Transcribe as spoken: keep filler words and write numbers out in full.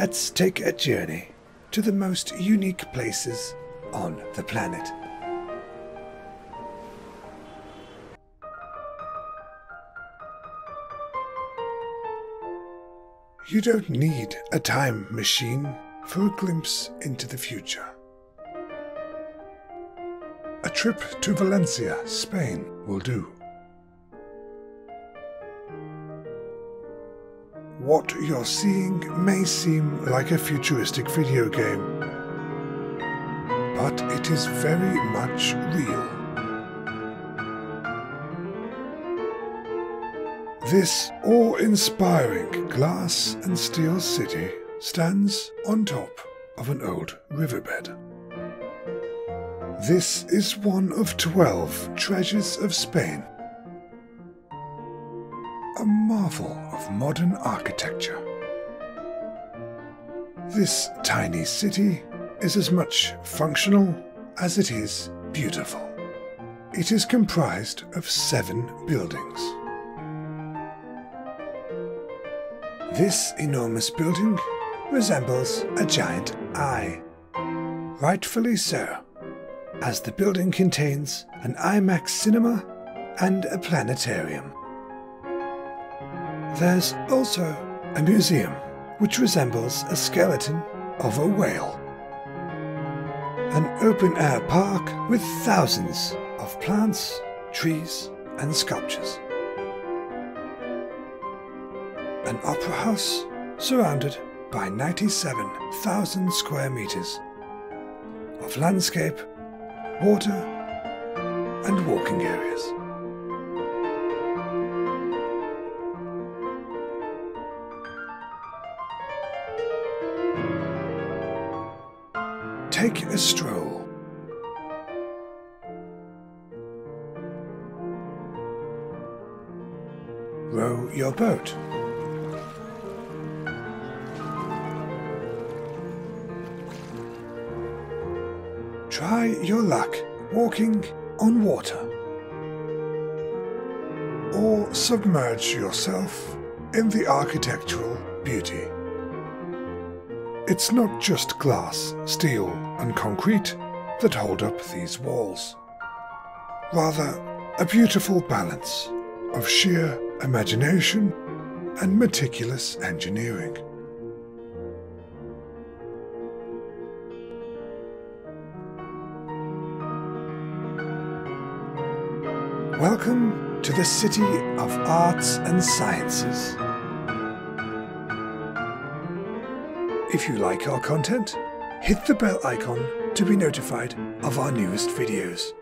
Let's take a journey to the most unique places on the planet. You don't need a time machine for a glimpse into the future. A trip to Valencia, Spain will do. What you're seeing may seem like a futuristic video game, but it is very much real. This awe-inspiring glass and steel city stands on top of an old riverbed. This is one of twelve treasures of Spain, a marvel of modern architecture. This tiny city is as much functional as it is beautiful. It is comprised of seven buildings. This enormous building resembles a giant eye. Rightfully so, as the building contains an IMAX cinema and a planetarium. There's also a museum which resembles a skeleton of a whale. An open-air park with thousands of plants, trees and sculptures. An opera house surrounded by ninety-seven thousand square meters of landscape, water, and walking areas. Take a stroll. Row your boat. Try your luck walking on water, or submerge yourself in the architectural beauty. It's not just glass, steel and concrete that hold up these walls. Rather, a beautiful balance of sheer imagination and meticulous engineering. Welcome to the City of Arts and Sciences. If you like our content, hit the bell icon to be notified of our newest videos.